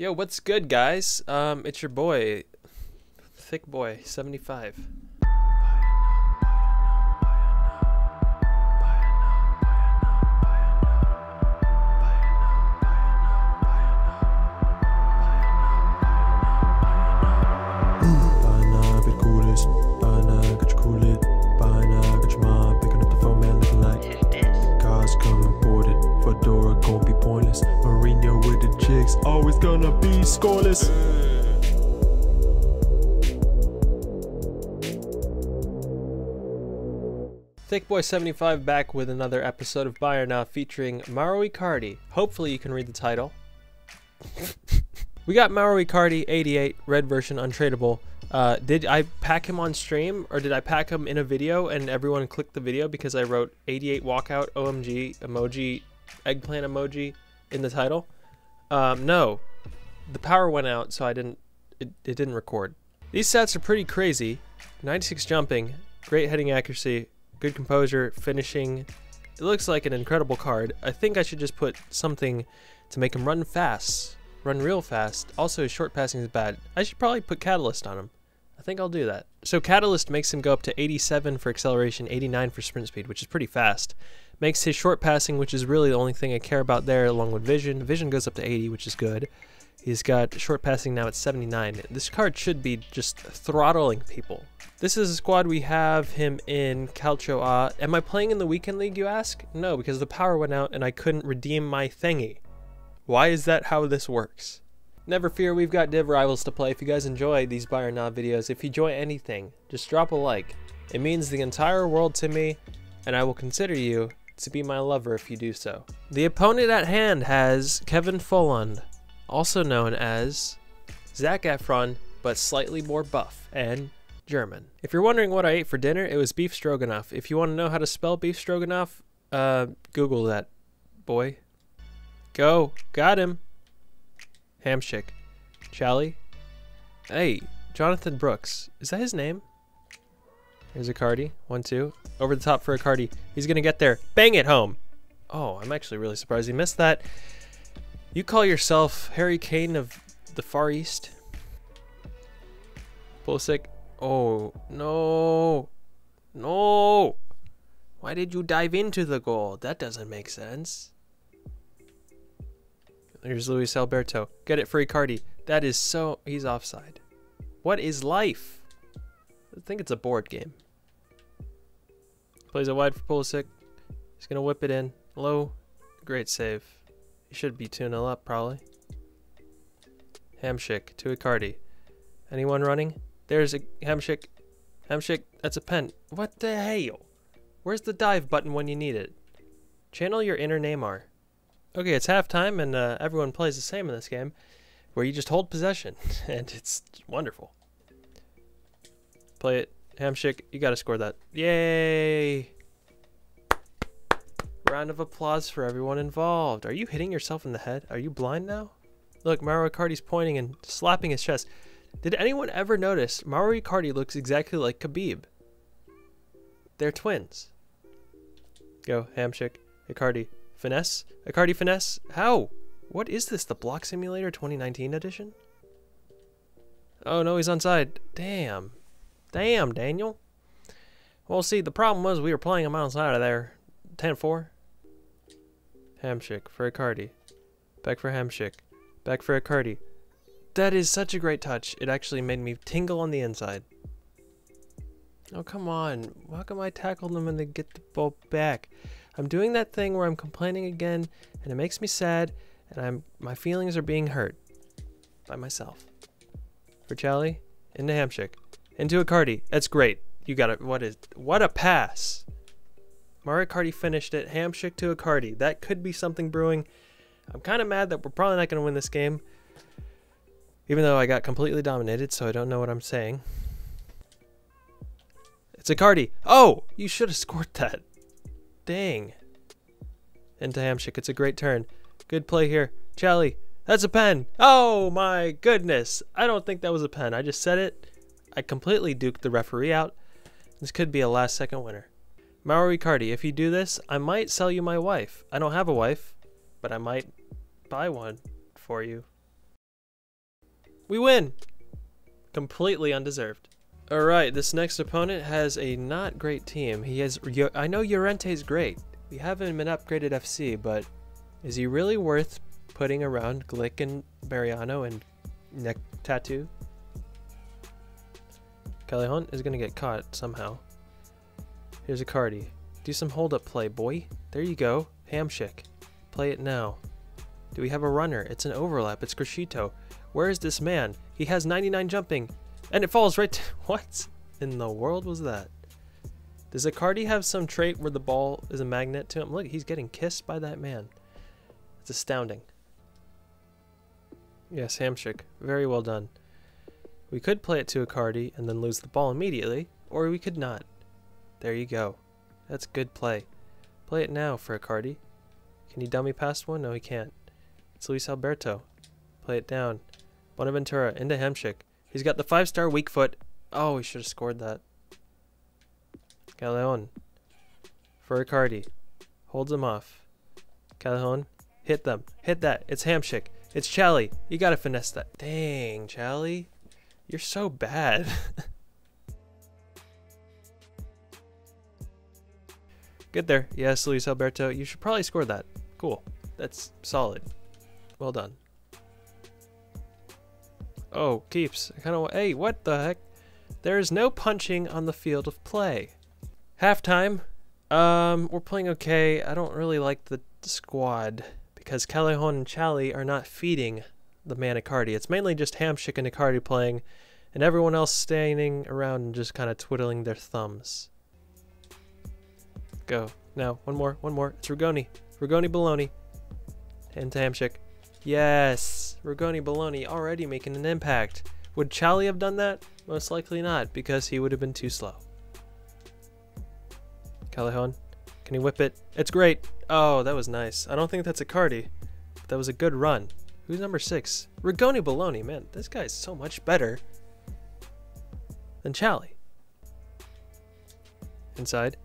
Yo, what's good, guys? It's your boy, Thick Boy, 75. Always gonna be scoreless. Thick Boy 75 back with another episode of Buy or Not featuring Mauro Icardi. Hopefully you can read the title. We got Mauro Icardi 88 red version untradeable. Did I pack him on stream, or did I pack him in a video and everyone clicked the video because I wrote 88 walkout OMG emoji eggplant emoji in the title? No, the power went out, so I didn't, it didn't record. These stats are pretty crazy. 96 jumping, great heading accuracy, good composure, finishing. It looks like an incredible card. I think I should just put something to make him run fast, run real fast. Also, his short passing is bad. I should probably put Catalyst on him. I think I'll do that. So Catalyst makes him go up to 87 for acceleration, 89 for sprint speed, which is pretty fast. Makes his short passing, which is really the only thing I care about there, along with Vision. Vision goes up to 80, which is good. He's got short passing now at 79. This card should be just throttling people. This is a squad we have him in Calcio A. Am I playing in the weekend league, you ask? No, because the power went out and I couldn't redeem my thingy. Why is that how this works? Never fear, we've got Div Rivals to play. If you guys enjoy these Buy or Not videos, if you enjoy anything, just drop a like. It means the entire world to me, and I will consider you to be my lover if you do so. The opponent at hand has Kevin Folland, also known as Zac Efron, but slightly more buff and German. If you're wondering what I ate for dinner, it was beef stroganoff. If you want to know how to spell beef stroganoff, Google that, boy. Go, got him. Hamsik, Chali. Hey, Jonathan Brooks, is that his name? Here's Icardi, 1-2, over the top for Icardi. He's gonna get there, bang it home. Oh, I'm actually really surprised he missed that. You call yourself Harry Kane of the Far East? Pulisic, oh, no, no. Why did you dive into the goal? That doesn't make sense. Here's Luis Alberto, get it for Icardi. That is so, he's offside. What is life? I think it's a board game. Plays it wide for Pulisic. He's going to whip it in. Low. Great save. He should be 2-0 up, probably. Hamsik to Icardi. Anyone running? There's a Hamsik. Hamsik, that's a pen. What the hell? Where's the dive button when you need it? Channel your inner Neymar. Okay, it's halftime, and everyone plays the same in this game, where you just hold possession, and it's wonderful. Play it. Hamsik, you gotta score that. Yay! Round of applause for everyone involved. Are you hitting yourself in the head? Are you blind now? Look, Mauro Icardi's pointing and slapping his chest. Did anyone ever notice Mauro Icardi looks exactly like Khabib? They're twins. Go, Hamsik. Icardi. Finesse? Icardi finesse? How? What is this? The Block Simulator 2019 edition? Oh no, he's onside. Damn. Damn, Daniel. Well, see, the problem was we were playing him outside of there. 10-4. Hamsik for Icardi. Back for Hamsik. Back for Icardi. That is such a great touch. It actually made me tingle on the inside. Oh, come on. How come I tackled him and then get the ball back? I'm doing that thing where I'm complaining again, and it makes me sad, and my feelings are being hurt. By myself. For Chali. Into Hamsik. Into Icardi. That's great. You got it. What a pass. Mauro Icardi finished it. Hamsik to Icardi. That could be something brewing. I'm kind of mad that we're probably not going to win this game. Even though I got completely dominated, so I don't know what I'm saying. It's Icardi. Oh, you should have scored that. Dang. Into Hamsik. It's a great turn. Good play here. Chali. That's a pen. Oh my goodness. I don't think that was a pen. I just said it. I completely duked the referee out. This could be a last second winner. Mauro Icardi, if you do this, I might sell you my wife. I don't have a wife, but I might buy one for you. We win. Completely undeserved. All right, this next opponent has a not great team. He has, I know Llorente's great. We haven't been upgraded FC, but is he really worth putting around Glick and Mariano and Neck Tattoo? Callejon is gonna get caught somehow. Here's Icardi. Do some hold up play, boy. There you go. Hamsik. Play it now. Do we have a runner? It's an overlap. It's Crescito. Where is this man? He has 99 jumping. And it falls right to, what in the world was that? Does Icardi have some trait where the ball is a magnet to him? Look, he's getting kissed by that man. It's astounding. Yes, Hamsik. Very well done. We could play it to Icardi and then lose the ball immediately, or we could not. There you go. That's good play. Play it now for Icardi. Can he dummy past one? No, he can't. It's Luis Alberto. Play it down. Bonaventura into Hamsik. He's got the 5-star weak foot. Oh, he should have scored that. Callejon. For Icardi. Holds him off. Callejon. Hit them. Hit that. It's Hamsik. It's Chali. You gotta finesse that. Dang, Chali. You're so bad. Good there. Yes, Luis Alberto. You should probably score that. Cool. That's solid. Well done. Oh, keeps. I kind of, hey, what the heck? There is no punching on the field of play. Halftime. We're playing okay. I don't really like the squad because Callejon and Chali are not feeding the man Icardi. It's mainly just Hamsik and Icardi playing and everyone else standing around and just kind of twiddling their thumbs. Go. Now, one more. It's Rigoni. Rigoni Baloney. And to Hamsik. Yes, Rigoni Baloney already making an impact. Would Chali have done that? Most likely not, because he would have been too slow. Callejon, can he whip it? It's great. Oh, that was nice. I don't think that's Icardi. That was a good run. Who's number 6? Rigoni Baloney. Man, this guy is so much better than Chali. Inside.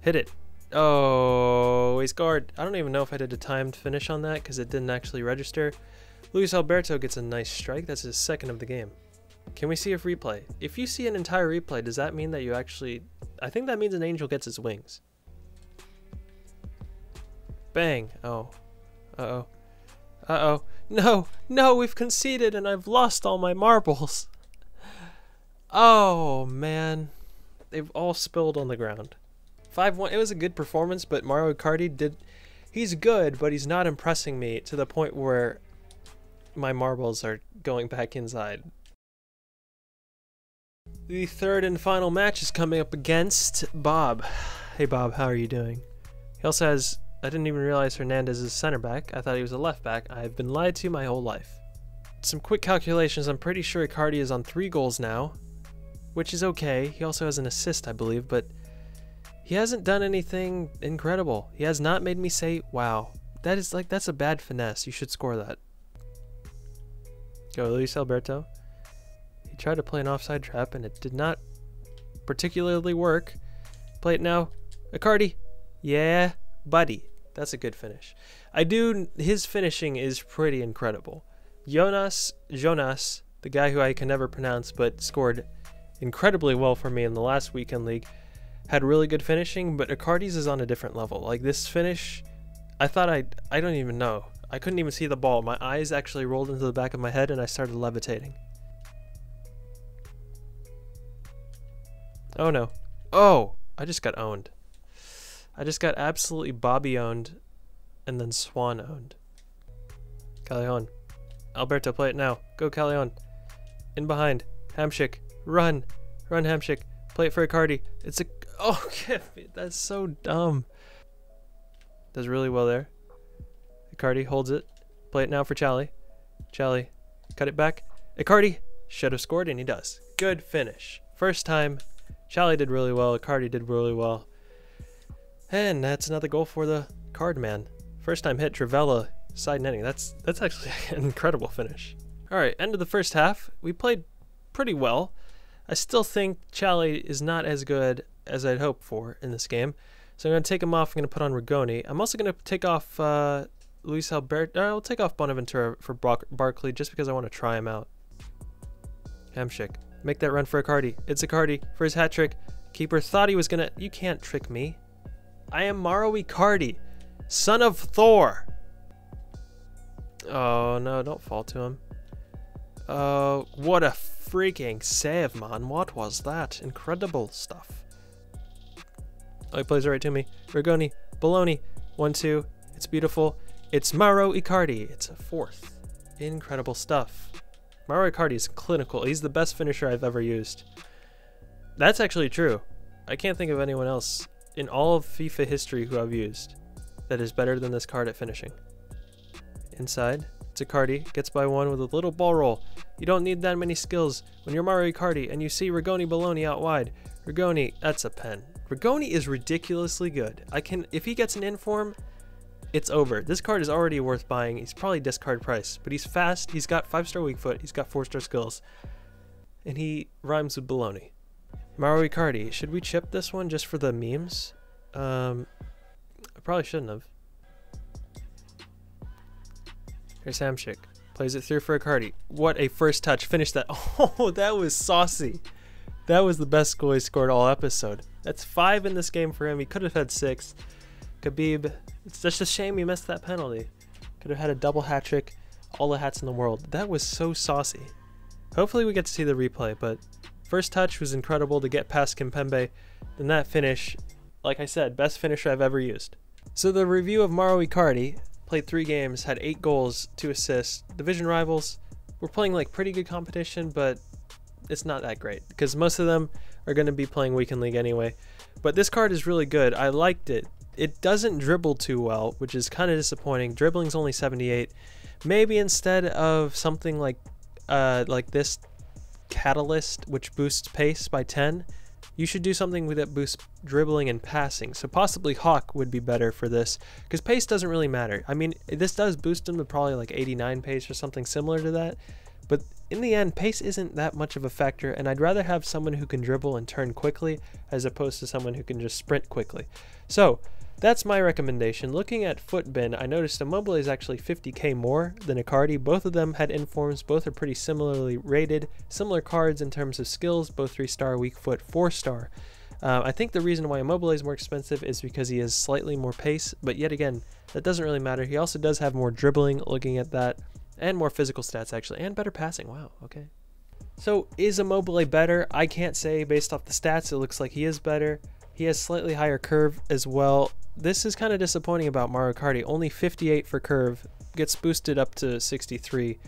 Hit it. Oh, he scored. I don't even know if I did a timed finish on that because it didn't actually register. Luis Alberto gets a nice strike. That's his second of the game. Can we see a replay? If you see an entire replay, does that mean that you actually... I think that means an angel gets his wings. Bang. Oh. Uh-oh. Uh-oh. No. No, we've conceded and I've lost all my marbles. Oh, man. They've all spilled on the ground. 5-1, it was a good performance, but Mauro Icardi he's good, but he's not impressing me to the point where my marbles are going back inside. The third and final match is coming up against Bob. Hey Bob, how are you doing? He also has, I didn't even realize Hernandez is center back. I thought he was a left back. I've been lied to my whole life. Some quick calculations, I'm pretty sure Icardi is on 3 goals now, which is okay. He also has an assist, I believe, but he hasn't done anything incredible. He has not made me say, wow, that is like, that's a bad finesse. You should score that. Go Luis Alberto. He tried to play an offside trap and it did not particularly work. Play it now. Icardi. Yeah, buddy. That's a good finish. His finishing is pretty incredible. Jonas, the guy who I can never pronounce, but scored incredibly well for me in the last weekend league. Had really good finishing, but Icardi's is on a different level. Like this finish, I thought I don't even know. I couldn't even see the ball. My eyes actually rolled into the back of my head and I started levitating. Oh no. Oh, I just got owned. I just got absolutely Bobby owned and then Swan owned. Callejon. Alberto, play it now. Go Callejon. In behind. Hamsik. Run. Run Hamsik. Play it for Icardi. It's a... Oh, that's so dumb. Does really well there. Icardi holds it. Play it now for Chali. Chali, cut it back. Icardi should have scored, and he does. Good finish. First time, Chali did really well. Icardi did really well. And that's another goal for the card man. First time hit, Travella side netting. That's actually an incredible finish. All right, end of the first half. We played pretty well. I still think Chali is not as good as I'd hoped for in this game. So I'm going to take him off. I'm going to put on Rigoni. I'm also going to take off Luis Alberto. I'll take off Bonaventura for Barkley just because I want to try him out. Hamsik. Make that run for Icardi. It's Icardi for his hat trick. Keeper thought he was gonna... You can't trick me. I am Mauro Icardi, son of Thor. Oh, no, don't fall to him. Oh, what a freaking save, man. What was that? Incredible stuff. Oh, he plays right to me. Rigoni, Bologna. 1-2. It's beautiful. It's Mauro Icardi. It's a fourth. Incredible stuff. Mauro Icardi is clinical. He's the best finisher I've ever used. That's actually true. I can't think of anyone else in all of FIFA history who I've used that is better than this card at finishing. Inside, it's Icardi, gets by one with a little ball roll. You don't need that many skills when you're Mauro Icardi and you see Rigoni Bologna out wide. Rigoni, that's a pen. Rigoni is ridiculously good. If he gets an inform, it's over. This card is already worth buying. He's probably discard price, but he's fast. He's got 5-star weak foot. He's got 4-star skills, and he rhymes with Bologna. Mauro Icardi, should we chip this one just for the memes? I probably shouldn't have. Here's Hamsik. Plays it through for Icardi. What a first touch. Finish that. Oh, that was saucy. That was the best goal he scored all episode. That's 5 in this game for him. He could have had 6. Khabib, it's just a shame he missed that penalty. Could have had a double hat trick. All the hats in the world. That was so saucy. Hopefully we get to see the replay, but... First touch was incredible to get past Kimpembe, and that finish, like I said, best finisher I've ever used. So the review of Mauro Icardi, played 3 games, had 8 goals, 2 assists, division rivals. We're playing like pretty good competition, but it's not that great because most of them are going to be playing weekend league anyway. But this card is really good. I liked it. It doesn't dribble too well, which is kind of disappointing. Dribbling's only 78. Maybe instead of something like this Catalyst, which boosts pace by 10, you should do something that boosts dribbling and passing. So possibly Hawk would be better for this, because pace doesn't really matter. I mean, this does boost him to probably like 89 pace or something similar to that, but in the end pace isn't that much of a factor, and I'd rather have someone who can dribble and turn quickly as opposed to someone who can just sprint quickly. So that's my recommendation. Looking at Footbin, I noticed Immobile is actually 50k more than Icardi. Both of them had informs. Both are pretty similarly rated. Similar cards in terms of skills, both 3-star, weak foot, 4-star. I think the reason why Immobile is more expensive is because he has slightly more pace, but yet again, that doesn't really matter. He also does have more dribbling, looking at that, and more physical stats actually, and better passing. Wow, okay. So is Immobile better? I can't say. Based off the stats, it looks like he is better. He has slightly higher curve as well. This is kind of disappointing about Mauro Icardi. Only 58 for curve, gets boosted up to 63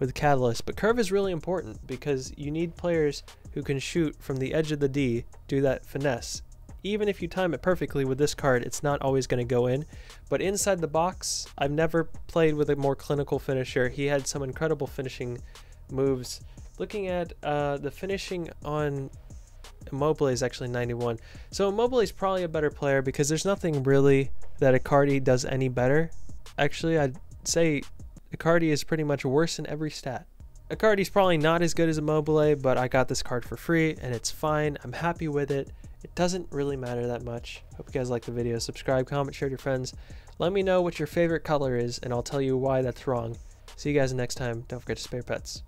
with Catalyst. But curve is really important because you need players who can shoot from the edge of the D, do that finesse. Even if you time it perfectly with this card, it's not always going to go in. But inside the box, I've never played with a more clinical finisher. He had some incredible finishing moves. Looking at the finishing on... Immobile is actually 91, so Immobile is probably a better player because there's nothing really that Icardi does any better. Actually, I'd say Icardi is pretty much worse in every stat. Icardi's probably not as good as Immobile, but I got this card for free and it's fine. I'm happy with it. It doesn't really matter that much. Hope you guys like the video. Subscribe, comment, share with your friends. Let me know what your favorite color is and I'll tell you why that's wrong. See you guys next time. Don't forget to spare pets.